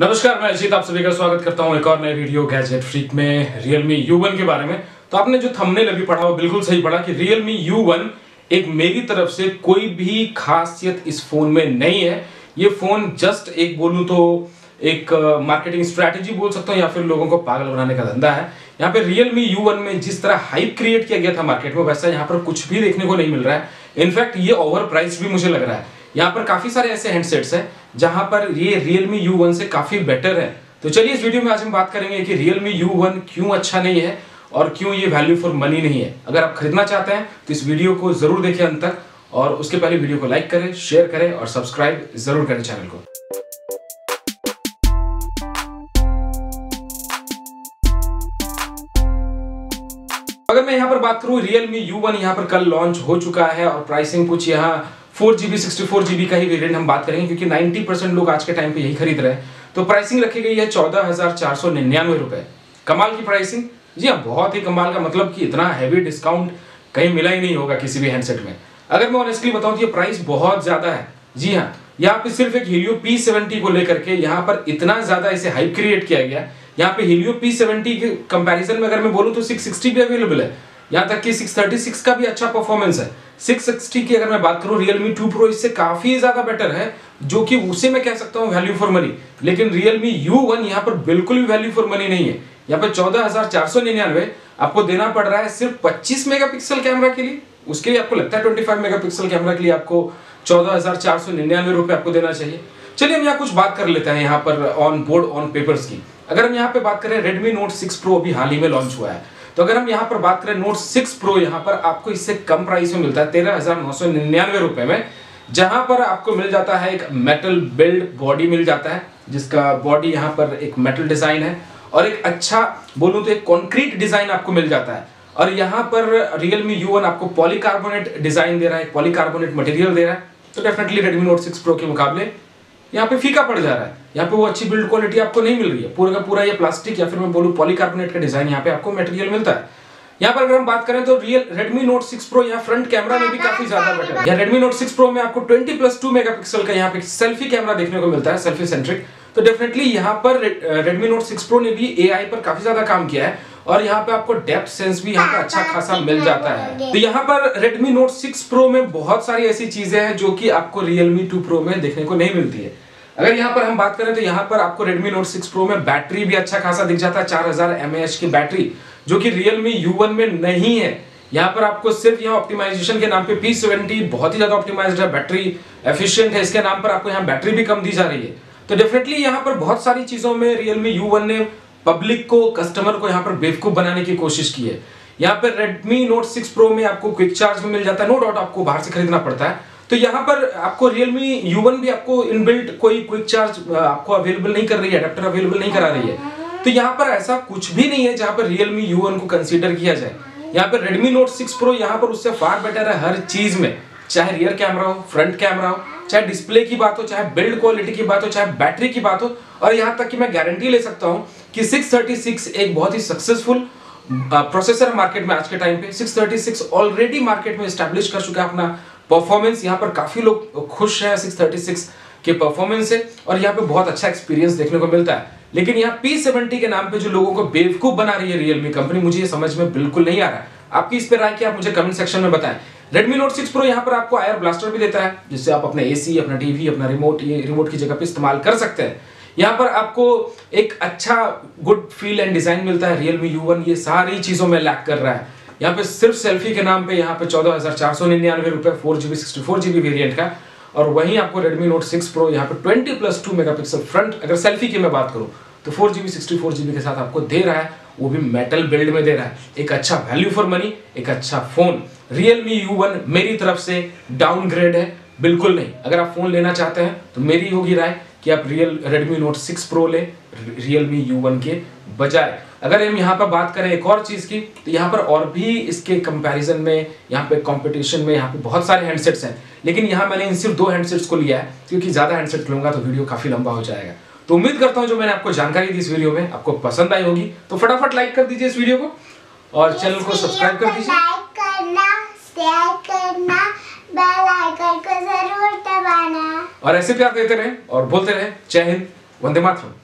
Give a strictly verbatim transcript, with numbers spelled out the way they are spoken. नमस्कार, मैं अजीत, आप सभी का स्वागत करता हूं एक और नए वीडियो गैजेट फ्रीक में। Realme यू वन के बारे में तो आपने जो थंबनेल अभी पढ़ा वो बिल्कुल सही पढ़ा कि Realme यू वन एक मेरी तरफ से कोई भी खासियत इस फोन में नहीं है। ये फोन जस्ट एक बोलूं तो एक मार्केटिंग स्ट्रैटेजी बोल सकता हूँ या फिर लोगों को पागल बनाने का धंधा है। यहाँ पे Realme यू वन में जिस तरह हाइप क्रिएट किया गया था मार्केट में वैसा यहाँ पर कुछ भी देखने को नहीं मिल रहा है। इनफैक्ट ये ओवर प्राइस भी मुझे लग रहा है। यहाँ पर काफी सारे ऐसे हैंडसेट्स हैं जहां पर ये Realme यू वन से काफी बेटर है। तो चलिए इस वीडियो में आज हम बात करेंगे कि Realme यू वन क्यों अच्छा नहीं है और क्यों ये वैल्यू फॉर मनी नहीं है। अगर आप खरीदना चाहते हैं तो इस वीडियो को जरूर देखिए अंत तक, और उसके पहले वीडियो को लाइक करें, शेयर करें और सब्सक्राइब जरूर करें चैनल को। अगर मैं यहाँ पर बात करूँ, Realme यू वन यहाँ पर कल लॉन्च हो चुका है और प्राइसिंग कुछ यहाँ four G B sixty four G B का ही वेरिएंट हम बात करेंगे क्योंकि नाइंटी परसेंट लोग आज के टाइम पे यही खरीद रहे हैं। तो प्राइसिंग रखी गई है चौदह हजार चार सौ निन्यानवे रुपए। कमाल की प्राइसिंग, जी हाँ, बहुत ही कमाल का, मतलब कि इतना हैवी डिस्काउंट कहीं मिला ही नहीं होगा किसी भी हैंडसेट में। अगर मैं ऑनेस्टली बताऊं तो ये प्राइस बहुत ज्यादा है। जी हाँ, यहाँ पे सिर्फ एक Helio पी सेवेंटी को लेकर के यहाँ पर इतना ज्यादा इसे हाइप क्रिएट किया गया। यहाँ पे Helio पी सेवेंटी के कंपेरिजन में अगर मैं बोलूँ तो सिक्स सिक्सटी भी अवेलेबल है, यहाँ तक कि सिक्स थर्टी सिक्स का भी अच्छा परफॉर्मेंस है। सिक्स सिक्सटी की अगर मैं बात करूँ, Realme टू Pro इससे काफी ज्यादा बेटर है, जो कि उसे मैं कह सकता हूँ वैल्यू फॉर मनी। लेकिन Realme यू वन यहाँ पर बिल्कुल भी वैल्यू फॉर मनी नहीं है। यहाँ पर चौदह हजार चार सौ निन्यानवे आपको देना पड़ रहा है सिर्फ पच्चीस मेगापिक्सल कैमरा के लिए। उसके लिए आपको लगता है पच्चीस मेगापिक्सल कैमरा के लिए आपको चौदह हजार चार सौ निन्यानवे रुपए आपको देना चाहिए। चलिए हम यहाँ कुछ बात कर लेते हैं यहाँ पर ऑन बोर्ड ऑन पेपर्स की। अगर हम यहाँ पे बात करें, Redmi Note सिक्स Pro अभी हाल ही में लॉन्च हुआ है। तो अगर हम यहाँ पर बात करें Note सिक्स Pro, यहाँ पर आपको इससे कम प्राइस में मिलता है तेरह हजार नौ सौ निन्यानवे रुपए में, जहां पर आपको मिल जाता है एक मेटल बिल्ड बॉडी मिल जाता है, जिसका बॉडी यहाँ पर एक मेटल डिजाइन है और एक अच्छा बोलूँ तो एक कॉन्क्रीट डिजाइन आपको मिल जाता है। और यहाँ पर Realme यू वन आपको पॉलीकार्बोनेट डिजाइन दे रहा है, पॉलीकार्बोनेट मटेरियल दे रहा है। तो definitely Redmi Note six Pro के मुकाबले यहाँ पे फीका पड़ जा रहा है, यहाँ पे वो अच्छी बिल्ड क्वालिटी आपको नहीं मिल रही है। पूरा का पूरा ये प्लास्टिक या फिर मैं बोलूँ पॉलीकार्बोनेट का डिजाइन यहाँ पे आपको मटेरियल मिलता है। यहाँ पर अगर हम बात करें तो real Redmi Note six Pro यहाँ फ्रंट कैमरा में भी काफी ज्यादा बेटर है। यहाँ Redmi Note सिक्स Pro में आपको ट्वेंटी प्लस टू मेगापिक्सल का यहाँ पे सेल्फी कैमरा देखने को मिलता है, सेल्फी सेंट्रिक। तो डेफिनेटली यहाँ पर Redmi Note सिक्स Pro ने भी ए आई पर काफी ज्यादा काम किया है और यहाँ पे आपको डेप्थ सेंस भी यहाँ पे अच्छा खासा मिल जाता है। तो यहाँ पर Redmi Note सिक्स Pro में बहुत सारी ऐसी चीजें हैं जो कि आपको Realme टू Pro में देखने को नहीं मिलती है। अगर यहाँ पर हम बात करें तो यहाँ पर आपको Redmi Note सिक्स Pro में बैटरी भी अच्छा खासा दिख जाता है, चार हजार एम ए एच की बैटरी, जो कि Realme यू वन में नहीं है। यहाँ पर आपको सिर्फ यहाँ ऑप्टिमाइजेशन के नाम पे पी सेवेंटी बहुत ही ज्यादा ऑप्टिमाइज्ड है, बैटरी एफिशिएंट है, इसके नाम पर आपको यहाँ बैटरी भी कम दी जा रही है। तो डेफिनेटली यहाँ पर बहुत सारी चीजों में Realme यू वन ने पब्लिक को, कस्टमर को यहाँ पर बेवकूफ बनाने की कोशिश की है। यहाँ पर Redmi Note सिक्स Pro में आपको क्विक चार्ज भी मिल जाता है, नो डाउट आपको बाहर से खरीदना पड़ता है। तो यहाँ पर आपको Realme यू वन भी आपको इनबिल्ट कोई क्विक चार्ज आपको अवेलेबल नहीं कर रही है, अडेप्टर अवेलेबल नहीं करा रही है। तो यहाँ पर ऐसा कुछ भी नहीं है जहाँ पर Realme यू वन को कंसीडर किया जाए। यहाँ पर Redmi Note सिक्स Pro यहाँ पर उससे फार बेटर है हर चीज में, चाहे रियर कैमरा हो, फ्रंट कैमरा हो, चाहे डिस्प्ले की बात हो, चाहे बिल्ड क्वालिटी की बात हो, चाहे बैटरी की बात हो। और यहाँ तक कि मैं गारंटी ले सकता हूँ कि सिक्स थर्टी सिक्स एक बहुत ही सक्सेसफुल प्रोसेसर मार्केट में आज के टाइम पे, six thirty six already market में एस्टैब्लिश कर चुका है अपना परफॉर्मेंस। यहाँ पर काफी लोग खुश हैं सिक्स थर्टी सिक्स के परफॉर्मेंस से और यहाँ पे बहुत अच्छा एक्सपीरियंस देखने को मिलता है। लेकिन यहाँ पी सेवेंटी के नाम पे जो लोगों को बेवकूफ बना रही है Realme कंपनी, मुझे ये समझ में बिल्कुल नहीं आ रहा है। आपकी इस पर राय क्या, आप मुझे कमेंट सेक्शन में बताएं। Redmi Note सिक्स Pro यहाँ पर आपको आयर ब्लास्टर भी देता है, जिससे आप अपने एसी, अपना टीवी, अपना रिमोट, ये रिमोट की जगह पे इस्तेमाल कर सकते हैं। यहाँ पर आपको एक अच्छा गुड फील एंड डिजाइन मिलता है। Realme यू वन ये सारी चीजों में लैक कर रहा है। यहाँ पे सिर्फ सेल्फी के नाम पे यहाँ पे चौदह हजार चार सौ निन्यानवे रुपए four GB sixty four GB variant का, और वहीं आपको Redmi Note सिक्स Pro यहाँ पे twenty plus two megapixel front, अगर सेल्फी की मैं बात करूँ तो four GB sixty four GB के साथ आपको दे रहा है, वो भी मेटल बिल्ड में दे रहा है। एक अच्छा वैल्यू फॉर मनी, एक अच्छा फोन। Realme यू वन मेरी तरफ से डाउनग्रेड है, बिल्कुल नहीं। अगर आप फोन लेना चाहते हैं तो मेरी होगी राय कि आप real Redmi Note six Pro ले Realme यू वन के बजाय। अगर हम यहाँ पर बात करें एक और चीज की, तो यहाँ पर और भी इसके कंपैरिजन में यहाँ पे कंपटीशन में यहाँ पे बहुत सारे हैंडसेट्स हैं, लेकिन यहाँ मैंने इन सिर्फ दो हैंडसेट्स को लिया है क्योंकि ज्यादा हैंडसेट लूंगा तो वीडियो काफी लंबा हो जाएगा। तो उम्मीद करता हूँ जो मैंने आपको जानकारी दी इस वीडियो में आपको पसंद आई होगी। तो फटाफट लाइक कर दीजिए इस वीडियो को और चैनल को सब्सक्राइब कर दीजिए। लाइक करना, शेयर करना, बेल आइकन को जरूर दबाना और ऐसे प्यार देते रहें और बोलते रहें जय हिंद, वंदे मातरम।